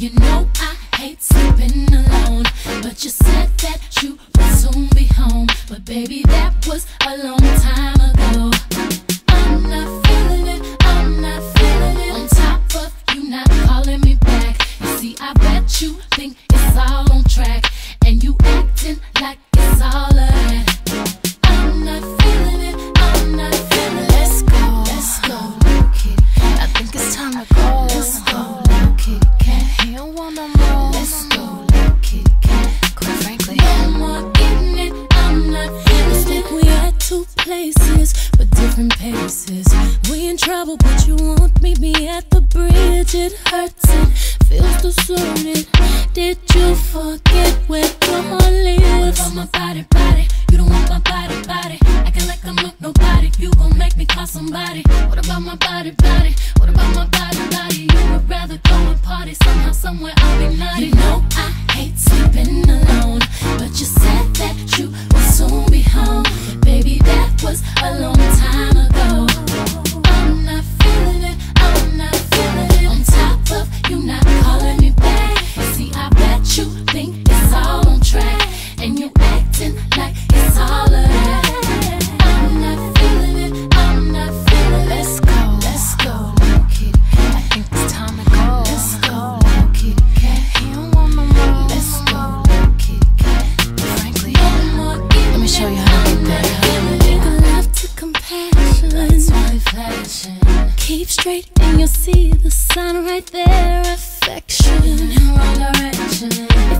You know I hate sleeping alone, but you said that you would soon be home. But baby, that was a long time ago. I'm not feeling it, I'm not feeling it. On top of you not calling me back. You see, I bet you think it's all on track, and you acting like it's all a act. I'm not feeling it, I'm not feeling it. Let's go, little kid. I think it's time to go. Let's go, little kid. He don't want no more. Let's go, little kid. Quite frankly, no more getting it. I'm not feeling it. We at two places, but different paces. We in trouble, but you won't meet me at the bridge. It hurts, it feels distorted. Did you forget where I live? What about my body, body? You don't want my body, body. Acting like I'm not nobody. You gon' make me call somebody. What about my body, body? What about my body, body? You would rather go and party. Somehow, somewhere, I'll be naughty. You know I hate sleeping alone, but you said that you would soon be home. Baby, that was a long time ago. I'm not feeling it, I'm not feeling it. On top of you not calling me back. See, I bet you think it's all on track, and you acting like it's all a act. I'm not feeling it, I'm not feeling it. Let's go, little kid. I think it's time to go. Let's go, little kid. He don't want no more. Let's go, little kid. Frankly, let me show you how to get that. Make a love to compassion. That's my fashion. Keep straight and you'll see the sun right there. Affection in wrong direction.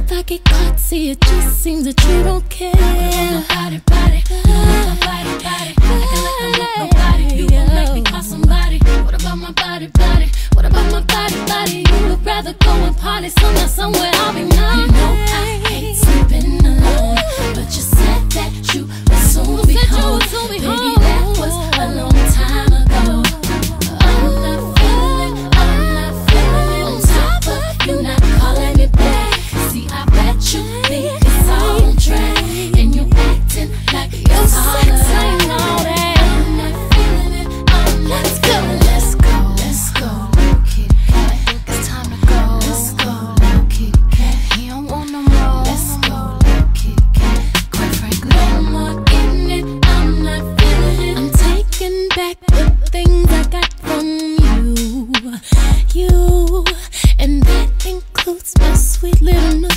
If I get caught, see, it just seems that you don't care. My body, body, my body, body. Acting like I'm not nobody. You gon' make me call somebody. What about my body, body? What about my body, body? You would rather go and party somewhere, somewhere I'll be numb. You know I hate sleeping alone, but you said that you would soon be home. Baby, that was a long time ago. You're not calling me back. See, I bet you think it's all on track, and you acting like you're all alone. I'm not feeling it. I'm not feeling it. Let's go, let's go, little kid. I think it's time to go. Let's go, little kid. He don't want no more. Let's go, little kid. Quite frankly, no more getting it. I'm not feeling it. I'm taking back the things I got from you, and that includes my sweet little note.